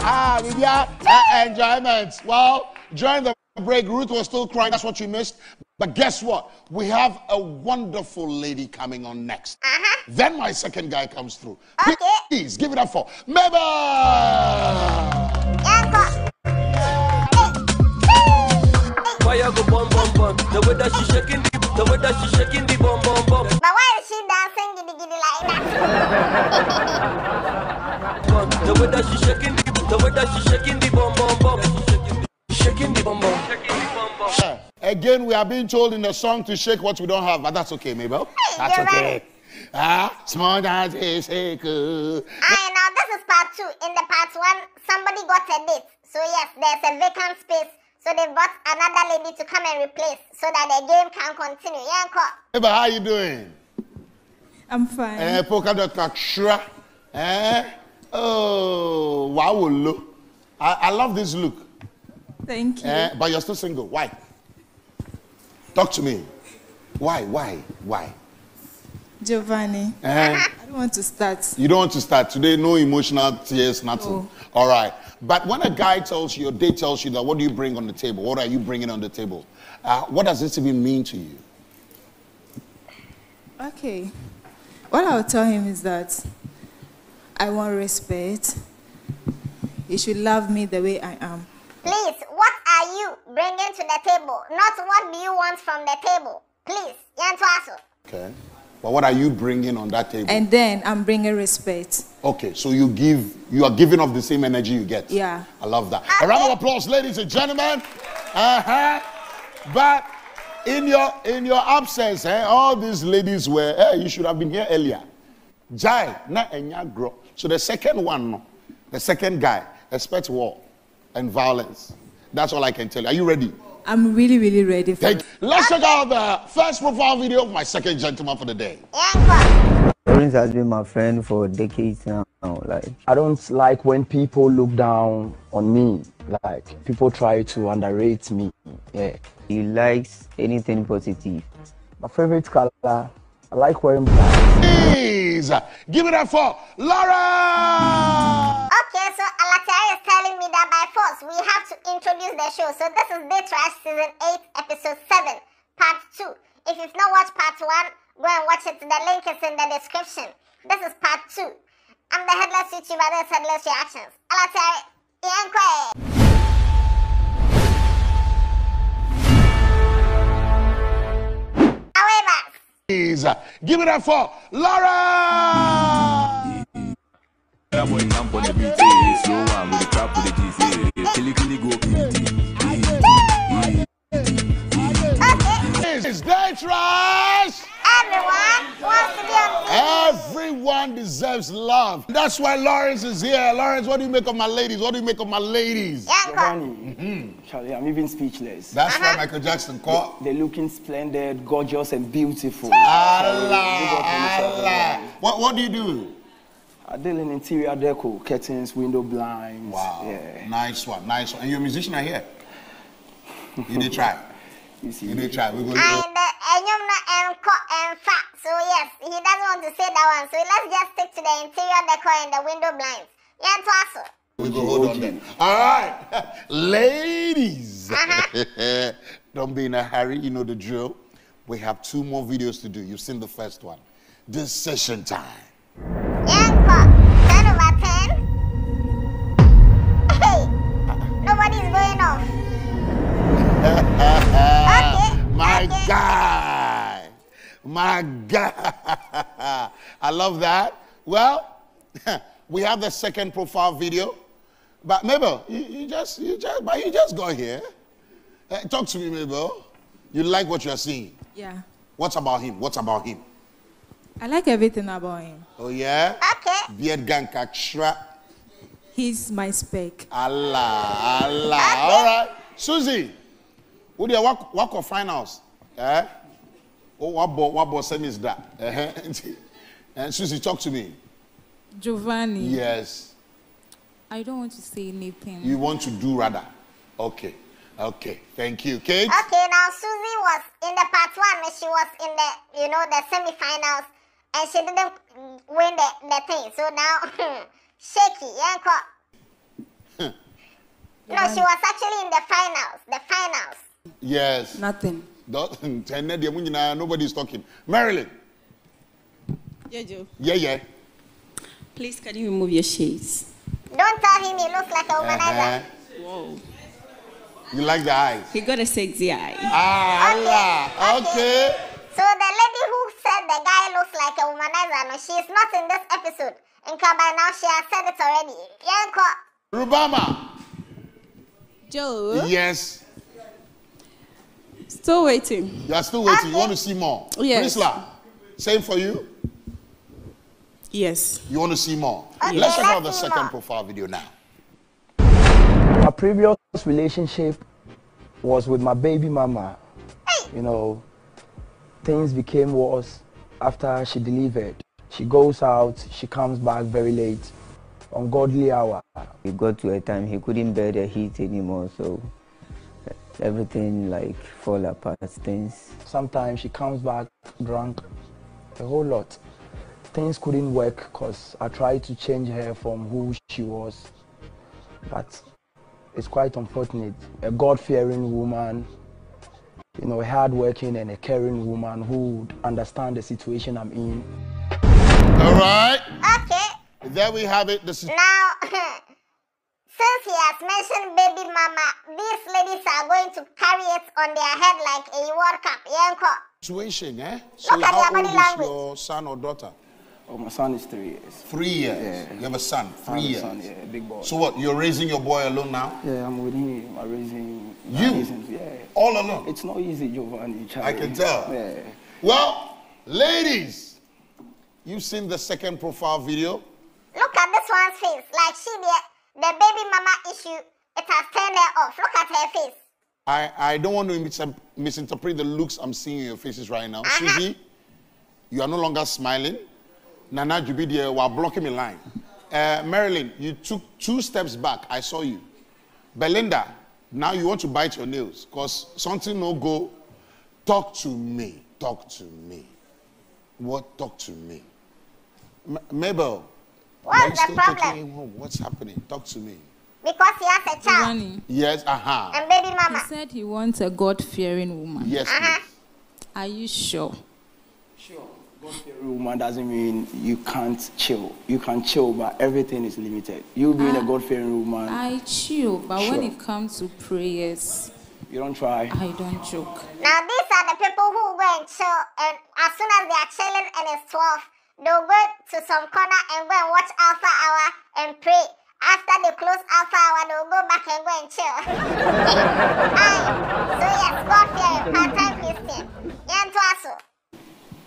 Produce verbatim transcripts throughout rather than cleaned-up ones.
Ah, with your uh, enjoyment. Well, during the break, Ruth was still crying. That's what you missed. But guess what? We have a wonderful lady coming on next. Uh-huh. Then my second guy comes through. Okay. Please give it up for Mabel. The way that she's shaking the, the way that she's shaking the bomb bomb bomb. But why is she dancing giddy giddy like that? The way that she's shaking the, the way that she's shaking the bomb bomb bomb. Shaking the bomb bomb. Shaking the bomb bomb. Again, we are being told in the song to shake what we don't have, but that's okay, Mabel. Hey, that's okay. Ah, small dance is shake. Alright, now this is part two. In the part one, somebody got a date. So yes, there's a vacant space. So they brought another lady to come and replace so that the game can continue. Yeah, Mabel, how you doing? I'm fine. Eh, polka dot kakshra. Eh? Oh, wow, look. I, I love this look. Thank you. Eh, but you're still single. Why? Talk to me. Why, why, why? Giovanni, eh? I don't want to start. You don't want to start. Today, no emotional tears, nothing. Oh. All right. But when a guy tells you, your date tells you that, what do you bring on the table? What are you bringing on the table? Uh, what does this even mean to you? Okay. What I'll tell him is that I want respect. He should love me the way I am. Please, what are you bringing to the table? Not what do you want from the table. Please, Yantuaso. Okay. But what are you bringing on that table? And then I'm bringing respect. Okay, so you give, you are giving off the same energy you get. Yeah. I love that. Okay. A round of applause, ladies and gentlemen. Uh-huh. But in your in your absence, eh, all these ladies were, eh, you should have been here earlier. Jai, na enya gro. So the second one, the second guy, expects war and violence. That's all I can tell you. Are you ready? I'm really, really ready for it. Let's check out the first profile video of my second gentleman for the day. Lawrence has been my friend for decades now. Like, I don't like when people look down on me. Like, people try to underrate me. Yeah. He likes anything positive. My favorite color, I like wearing black. Please, give it up for Lawrence! Okay, so Alatari is telling me that by force we have to introduce the show. So this is Date Rush Season eight, Episode seven, Part two. If you've not watched Part one, go and watch it. The link is in the description. This is Part two. I'm the Headless YouTuber, this is Headless Reactions. Alatari, Ianque! Please, give it up for Laura! It's Date Rush! Everyone wants to be on T V. Everyone deserves love. That's why Lawrence is here. Lawrence, what do you make of my ladies? What do you make of my ladies? Giovanni, mm-hmm. Charlie, I'm even speechless. That's uh-huh. why Michael Jackson caught. They're looking splendid, gorgeous, and beautiful. Allah, Allah. What, what do you do? I deal in interior deco, curtains, window blinds. Wow, yeah. Nice one, nice one. And you're a musician out here? You did try. You see, you did try. We're going to... So yes, he doesn't want to say that one. So let's just stick to the interior decor and the window blinds. Yeah, Twasso. We go hold on then. All right, ladies. Uh-huh. Don't be in a hurry. You know the drill. We have two more videos to do. You've seen the first one. Decision time. Yanko, ten over ten. Hey, nobody's going off. Okay. My okay. God. My God, I love that. Well, we have the second profile video, but Mabel, you, you just, you just, but you just got here. Uh, talk to me, Mabel. You like what you are seeing? Yeah. What's about him? What's about him? I like everything about him. Oh yeah. Okay. Beard gang kakshra. He's my spec. Allah, Allah. Okay. All right, Susie. Who do you work? Work or finals? Eh? Oh, what boy, what boy same is that? And Susie, talk to me. Giovanni. Yes. I don't want to say anything. You want to do rather. Okay. Okay. Thank you, Kate. Okay, now Susie was in the part one, she was in the, you know, the semi-finals, and she didn't win the, the thing. So now, shaky, yeah? No, one. She was actually in the finals. The finals. Yes. Nothing. Nobody's talking. Marilyn. Yeah, Joe. Yeah, yeah. Please, can you remove your shades? Don't tell him he looks like a womanizer. Uh-huh. Whoa. You like the eyes? He got a sexy eye. Ah, Allah. Okay. Okay. So the lady who said the guy looks like a womanizer, no, she is not in this episode. And by now she has said it already. Yanko. Rubama. Joe. Yes. Still waiting. You are still waiting. Okay. You want to see more? Yes. Priscilla, same for you? Yes. You want to see more? Okay, let's check out the second profile video now. My previous relationship was with my baby mama. Hey. You know, things became worse after she delivered. She goes out, she comes back very late, ungodly hour. It got to a time he couldn't bear the heat anymore, so everything like fall apart, things. Sometimes she comes back drunk, a whole lot. Things couldn't work because I tried to change her from who she was, but it's quite unfortunate. A God-fearing woman, you know, a hard-working and a caring woman who would understand the situation I'm in. All right. Okay. There we have it. This is now, since he has mentioned baby mama, these ladies are going to carry it on their head like a World Cup. Yanko. Situation, eh? So look at how old is your son or daughter? Oh, my son is three years. Three years? Yeah. You have a son? Three I have years? A son, yeah, big boy. So what, you're raising your boy alone now? Yeah, I'm with him. I'm raising... You? Reasons, yeah. All alone? It's not easy, Giovanni, Charlie. I can tell. Yeah. Well, ladies, you've seen the second profile video. Look at this one's face. Like she did, the baby mama issue, it has turned her off. Look at her face. I, I don't want to misinterpret the looks I'm seeing in your faces right now. Uh-huh. Susie, you are no longer smiling. Nana Ejubi there while blocking me line. Uh, Marilyn, you took two steps back. I saw you. Belinda, now you want to bite your nails because something no go. Talk to me. Talk to me. What? Talk to me. M Mabel. What's the problem? What's happening? Talk to me. Because he has a child. Giovanni. Yes, aha. Uh-huh. And baby mama. He said he wants a God-fearing woman. Yes, uh-huh. Are you sure? Sure. God-fearing woman doesn't mean you can't chill. You can chill, but everything is limited. You being I, a God-fearing woman. I chill, but sure. When it comes to prayers... You don't try. I don't joke. Now, these are the people who go and chill, and as soon as they are chilling and it's twelve, they'll go to some corner and go and watch Alpha Hour and pray. After they close Alpha Hour, they'll go back and go and chill. Aye. So yes, God-fearing, part-time Christian. Yantuasu.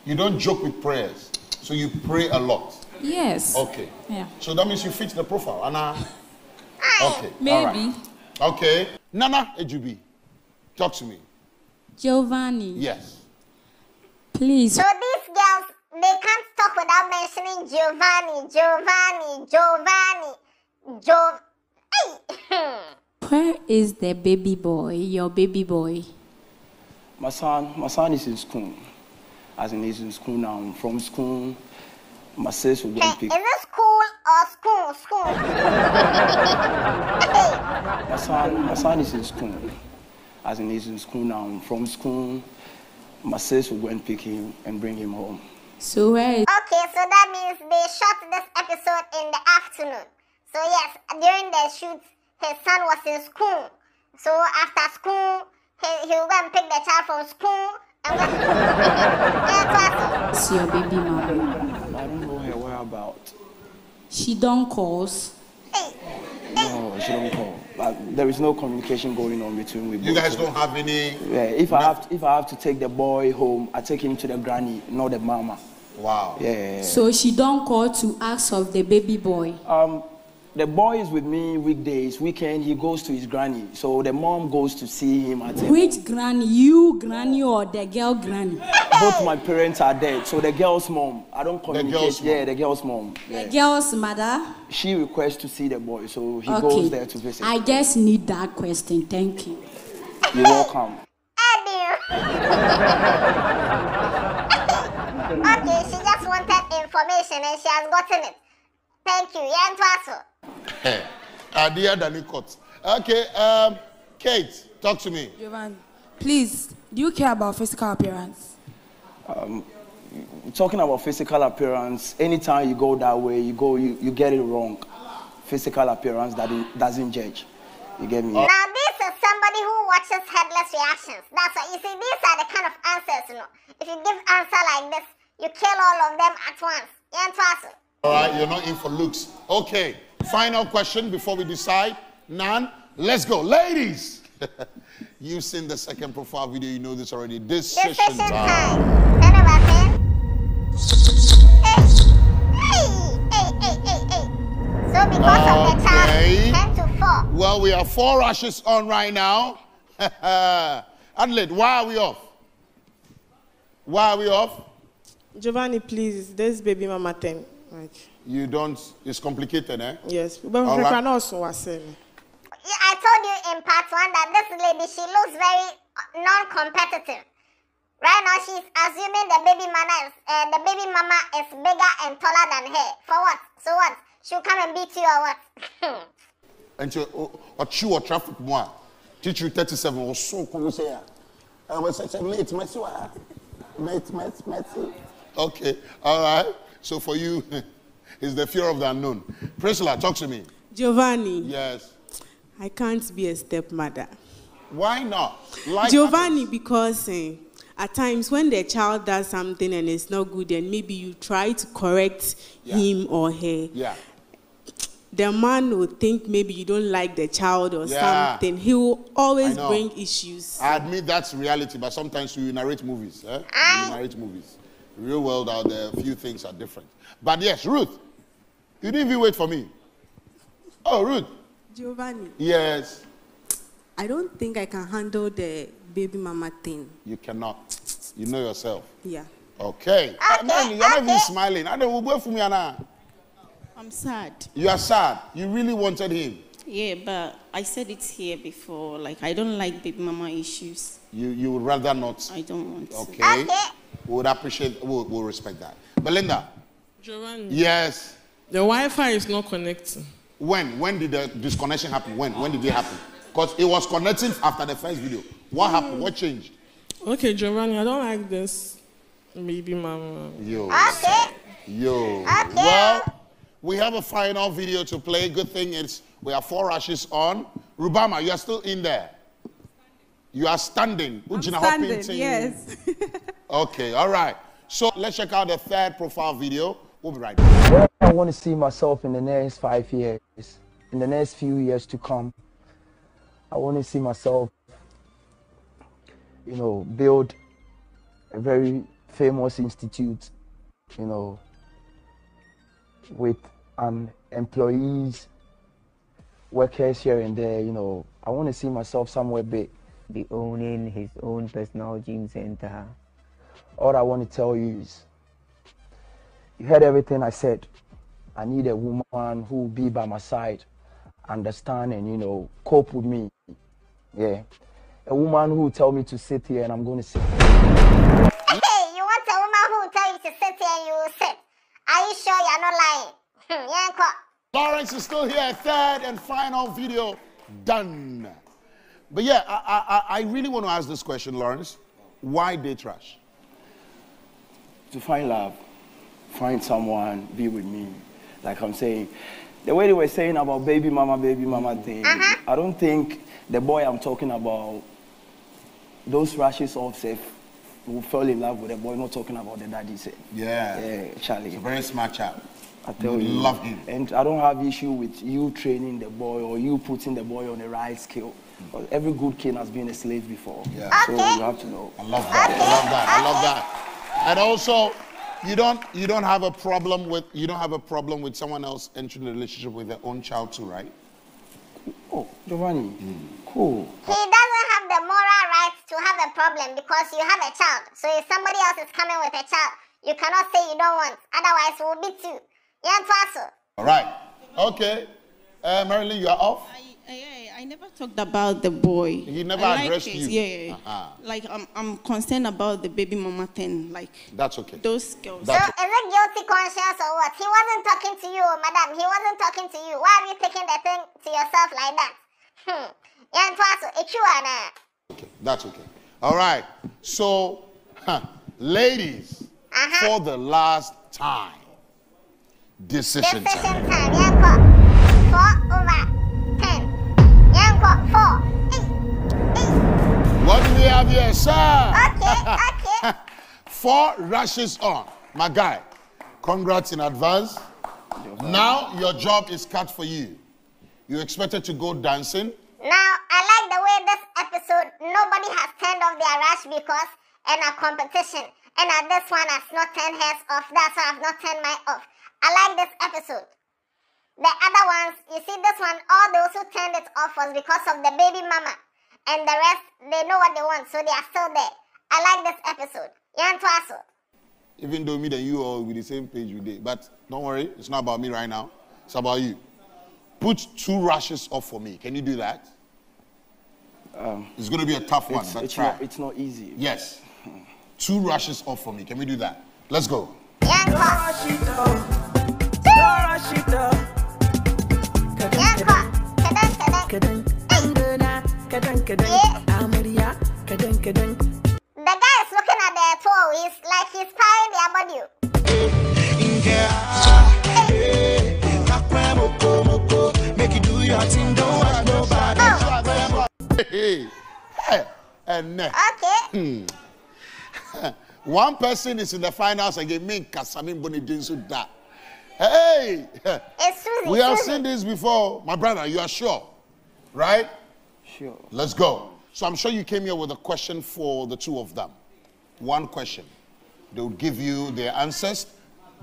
You don't joke with prayers, so you pray a lot. Yes. Okay. Yeah. So that means you fit the profile, Anna. Aye. Okay. Maybe. All right. Okay. Nana Ejubi, talk to me. Giovanni. Yes. Please. So these girls, they can't talk without mentioning Giovanni, Giovanni, Giovanni. Jo hey. Where is the baby boy, your baby boy? My son, my son is in school. As in, he's in school now. I'm from school. My sis will go and pick. Is it school or school? School. Hey. My son, my son is in school. As in, he's in school now. I'm from school. My sis will go and pick him and bring him home. So where is... Okay, so that means they shot this episode in the afternoon. So yes, during the shoot, his son was in school. So after school, he, he'll go and pick the child from school. And go to it's your baby mama. I don't know her whereabouts. She don't calls. Hey. No, she don't call. But there is no communication going on between we both. You guys don't have any... Yeah, if I have, to, if I have to take the boy home, I take him to the granny, not the mama. Wow. Yeah. So she don't call to ask of the baby boy? Um. The boy is with me weekdays, weekend, he goes to his granny. So the mom goes to see him at him. Which granny? You granny or the girl granny? Both my parents are dead, so the girl's mom. I don't communicate. The yeah, the girl's mom. Yeah. The girl's mother? She requests to see the boy, so he okay. goes there to visit. I just need that question, thank you. You're welcome. Okay, she just wanted information and she has gotten it. Thank you, Yantuasu. Adia Danikot. Okay, um, Kate, talk to me. Giovanni, please, do you care about physical appearance? Um, talking about physical appearance, anytime you go that way, you go, you, you get it wrong. Physical appearance that it doesn't judge. You get me? Now this is somebody who watches Headless reactions. That's why you see these are the kind of answers, you know. If you give answer like this, you kill all of them at once. You ain't all right, you're not in for looks. Okay, final question before we decide. None. Let's go, ladies. You've seen the second profile video. You know this already. Decision, Decision time. time. Turn about ten. Hey, hey, hey, hey, hey, hey. So because okay. of the time, ten to four. Well, we are four rushes on right now. Adelaide, why are we off? Why are we off? Giovanni, please. This baby mama ten. Like, you don't, it's complicated, eh? Yes, but all we right. can also say. I told you in part one that this lady, she looks very non-competitive. Right now, she's assuming the baby mama is, uh, the baby mama is bigger and taller than her. For what? So what? She'll come and beat you or what? And you, or chew or traffic more. Teach you thirty-seven or so, come say. I was such a mate, my swear. Mate, mate, mate. Okay, all right. So for you, it's the fear of the unknown. Priscilla, talk to me. Giovanni. Yes. I can't be a stepmother. Why not? Like Giovanni, others. Because uh, at times when the child does something and it's not good, and maybe you try to correct yeah. him or her, yeah. the man will think maybe you don't like the child or yeah. something. He will always bring issues. I admit that's reality, but sometimes you narrate movies. Eh? You narrate movies. Real world out there, a few things are different. But yes, Ruth, you didn't even wait for me. Oh, Ruth. Giovanni. Yes. I don't think I can handle the baby mama thing. You cannot. You know yourself. Yeah. Okay. Okay. Man, you're not even smiling. I don't wait for me, Anna. I'm sad. You are sad. You really wanted him. Yeah, but I said it here before. Like, I don't like baby mama issues. You, you would rather not? I don't want to. Okay. Okay. We would appreciate, we would, we would respect that. Belinda. Giovanni. Yes. The Wi-Fi is not connecting. When? When did the disconnection happen? When? When did it happen? Because it was connecting after the first video. What mm. happened? What changed? Okay, Giovanni, I don't like this. Maybe mama. Yo. Okay. Yo. Okay. Well, we have a final video to play. Good thing is we have four rushes on. Rubama, you are still in there. You are standing. Ujina standing, yes. Okay, all right. So let's check out the third profile video. We'll be right back. Where I want to see myself in the next five years, in the next few years to come, I want to see myself, you know, build a very famous institute, you know, with an employees, workers here and there, you know. I want to see myself somewhere big. Be owning his own personal gym center. All I want to tell you is, you heard everything I said. I need a woman who will be by my side, understand and, you know, cope with me. Yeah. A woman who will tell me to sit here and I'm going to sit. Hey, you want a woman who will tell you to sit here and you will sit. Are you sure you're not lying? You ain't caught. Lawrence is still here. Third and final video done. But yeah, I, I, I really want to ask this question, Lawrence. Why Date Rush? To find love, find someone, be with me. Like I'm saying, the way they were saying about baby mama, baby mama thing, uh-huh. I don't think the boy I'm talking about, those rushes of self who fell in love with the boy, not talking about the daddy self. Yeah. Yeah, Charlie. It's a very smart child. I tell you, you love him. And I don't have issue with you training the boy or you putting the boy on the right scale. Well, every good king has been a slave before. Yeah. Okay. So you have to know. I love that. Okay. I love that. Okay. I love that. And also, you don't you don't have a problem with you don't have a problem with someone else entering a relationship with their own child too, right? Oh, Giovanni. Mm. Cool. He doesn't have the moral right to have a problem because you have a child. So if somebody else is coming with a child, you cannot say you don't want. Otherwise, we'll beat you. You're in Twasso. All right. Okay. Uh, Marilyn, you are off. I never talked about the boy. He never I addressed like you. Yeah. Uh-huh. Like, I'm, I'm concerned about the baby mama thing. Like, that's okay. Those girls. That's so, okay. Is it guilty conscience or what? He wasn't talking to you, madam. He wasn't talking to you. Why are you taking the thing to yourself like that? Hmm. Yan faso echuana. Okay, that's okay. All right. So, huh, ladies, uh-huh. for the last time, decision, decision time. time. Yan po. Four over ten. Yan po. Four. Eight. Eight. What do we have here, sir? Okay. Okay. Four rushes on, my guy. Congrats in advance. Now your job is cut for you. You expected to go dancing. Now, I like the way this episode, nobody has turned off their rush because in our competition, and at this one has not turned hers off, that's why I've not turned mine off. I like this episode. The other ones, you see this one, all those who turned it off was because of the baby mama. And the rest, they know what they want, so they are still there. I like this episode. Yantwaso. Even though me and you are with the same page we did, but don't worry, it's not about me right now. It's about you. Put two rushes off for me. Can you do that? Um, it's going to be a tough one, but it's try. Not, it's not easy. Yes. Two rushes off for me. Can we do that? Let's go. The guy is looking at their toe. He's like he's spying their body. Hey, hey, and okay. One person is in the finals again. Me, Kasamin Boni Jinsu Da. Hey, it's Susie. We have seen this before, my brother. You are sure, right? Sure. Let's go. So I'm sure you came here with a question for the two of them. One question. They will give you their answers.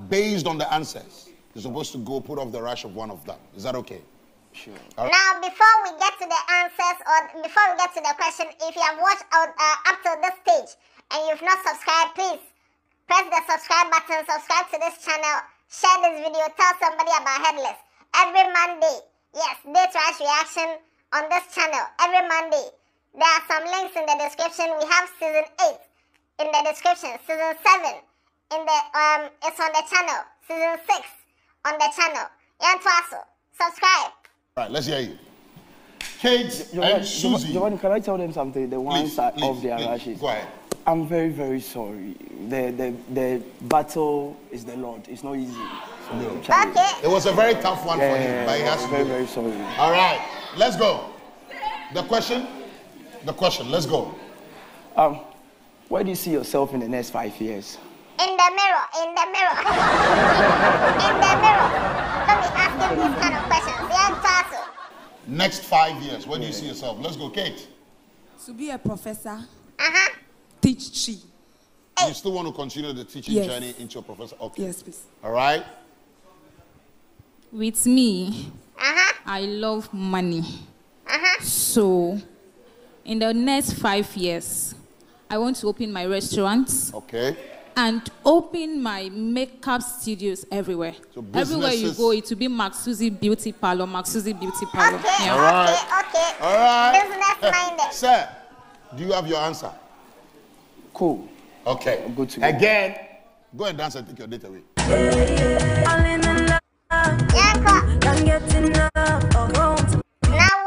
Based on the answers, you're supposed to go put off the rush of one of them. Is that okay? Sure. Right. Now, before we get to the answers or before we get to the question, if you have watched out, uh, up to this stage and you've not subscribed, please press the subscribe button, subscribe to this channel, share this video, tell somebody about Headless. Every Monday, yes, Date Rush reaction on this channel, every Monday. There are some links in the description. We have season eight in the description, season seven in the um, it's on the channel, season six on the channel. Yantwaso, subscribe. All right, let's hear you. Kate Giovanni, and Susie. Giovanni, can I tell them something? The ones that off their lashes. Go ahead. I'm very, very sorry. The, the, the battle is the Lord. It's not easy. So no. Okay. It was a very tough one yeah, for him. But he has I'm very, very sorry. All right, let's go. The question? The question. Let's go. Um, where do you see yourself in the next five years? In the mirror. In the mirror. In the mirror. Don't be asking these kind of questions. They are fast. Next five years, where do you see yourself? Let's go, Kate. To be a professor. Uh-huh. Teach chi. Hey. You still want to continue the teaching yes. journey into a professor? Okay. Yes, please. All right. With me, uh-huh. I love money. Uh-huh. So, in the next five years, I want to open my restaurants. Okay. And open my makeup studios everywhere. So everywhere you go, it will be Max Susie Beauty Parlor, Max Susie Beauty Parlor. Okay, yeah. All right. Okay, okay. All right. Business minded. Sir, do you have your answer? Cool. Okay. I'm good to go. Again, go and dance and take your date away. Now,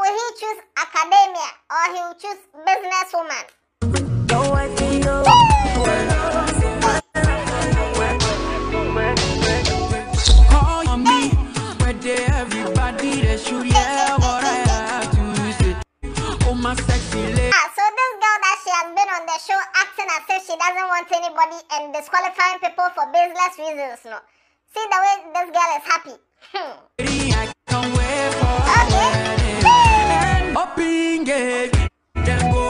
will he choose academia or he will choose businesswoman? Show acting as if she doesn't want anybody and disqualifying people for baseless reasons. No, see the way this girl is happy. Hmm. Okay.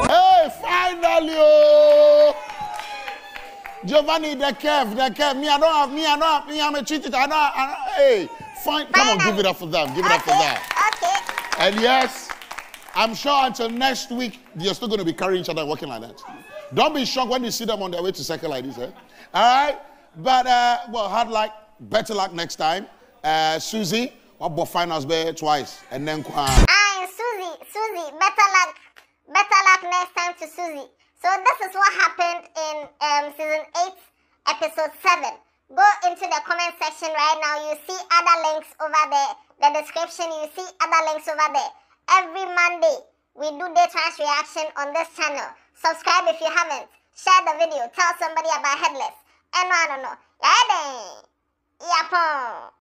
Hey, finally, oh. Giovanni, the curve, the curve. Me, I don't have me, I don't have me. I'm a cheater. I don't. I don't hey, fine. Come on, give it up for them. Give it okay. up for them. Okay. And yes, I'm sure until next week you're still going to be carrying each other and walking like that. Don't be shocked when you see them on their way to circle like this, eh? All right? But, uh, well, hard luck, better luck next time. Uh, Susie, what about finals bear twice? And then, uh... Aye, Susie, Susie, better luck, better luck next time to Susie. So this is what happened in um, season eight, episode seven. Go into the comment section right now. You see other links over there. The description, you see other links over there. Every Monday, We do Date Rush reaction on this channel. Subscribe if you haven't. Share the video. Tell somebody about Headless. And I don't know.